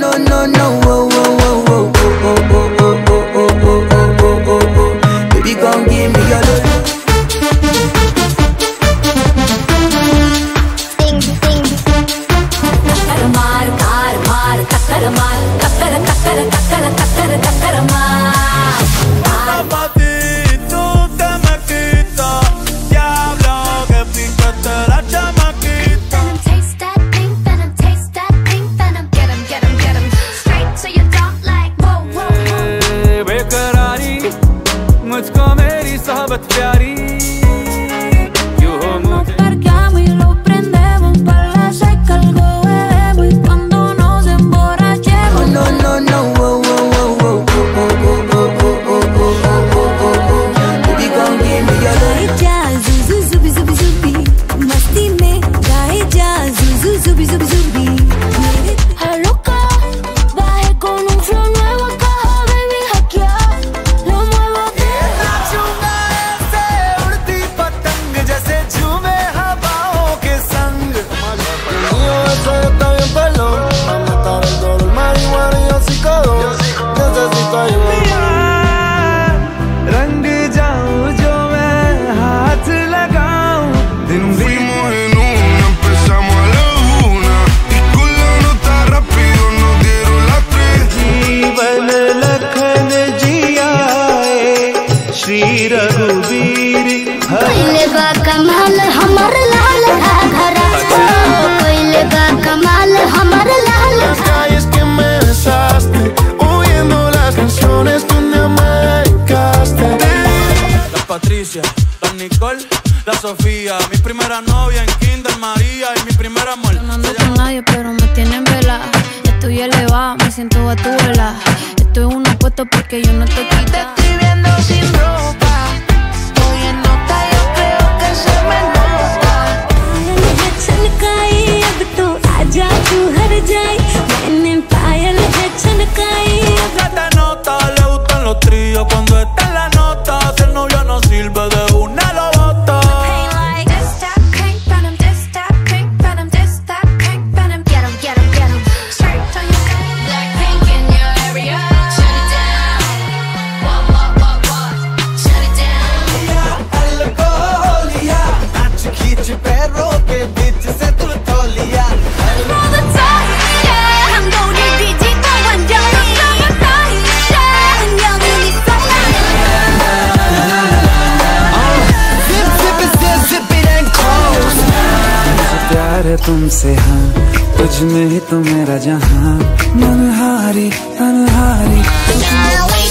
No, no, no, whoa, whoa, whoa, whoa, whoa, whoa, whoa, whoa, whoa, whoa, whoa, whoa. Baby, come give me your love. Kakkaramar, karamar, kakkaramar, kakkara, kakkara, kakkara, kakkara, kakkaramar. Papatito, tamatito, diablo que picaste la chamaquita. Taste that pink venom, get 'em, straight to your dome like whoa, whoa. बेकरारी मुझको मेरी सोहबत प्यारी. Don Nicole, la Sofía, mi primera novia en Kinder María y mi primer amor. No ando con nadie pero me tienen vela. Estoy elevada, me siento a tu vela. Estoy en un apuesto porque yo no te quito. Te estoy viendo sin ropa, estoy en nota, yo creo que se me nota. मैंने झनकाई अब तो आजा तू हर जाए. मैंने पायल झनकाई. Cada nota le gustan los tríos cuando está en la nota. El novio no sirve de una lo bota. तुमसे हाँ तुझ में ही तो मेरा जहाँ मनहारी मनहारी.